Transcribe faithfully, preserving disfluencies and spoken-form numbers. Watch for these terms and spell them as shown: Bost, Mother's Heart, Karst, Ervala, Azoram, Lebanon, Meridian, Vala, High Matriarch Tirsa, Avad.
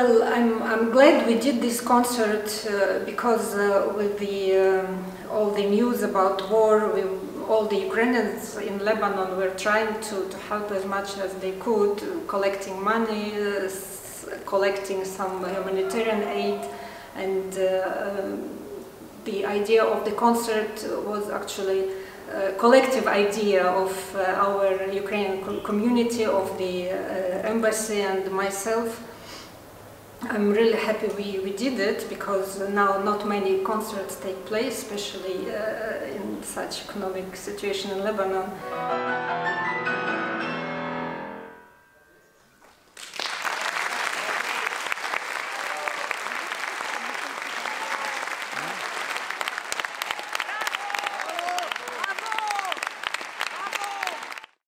Well, I'm, I'm glad we did this concert uh, because uh, with the, um, all the news about war, we, all the Ukrainians in Lebanon were trying to, to help as much as they could, collecting money, uh, collecting some humanitarian aid, and uh, um, the idea of the concert was actually a collective idea of uh, our Ukrainian community, of the uh, embassy and myself. I'm really happy we, we did it, because now not many concerts take place, especially uh, in such economic situation in Lebanon.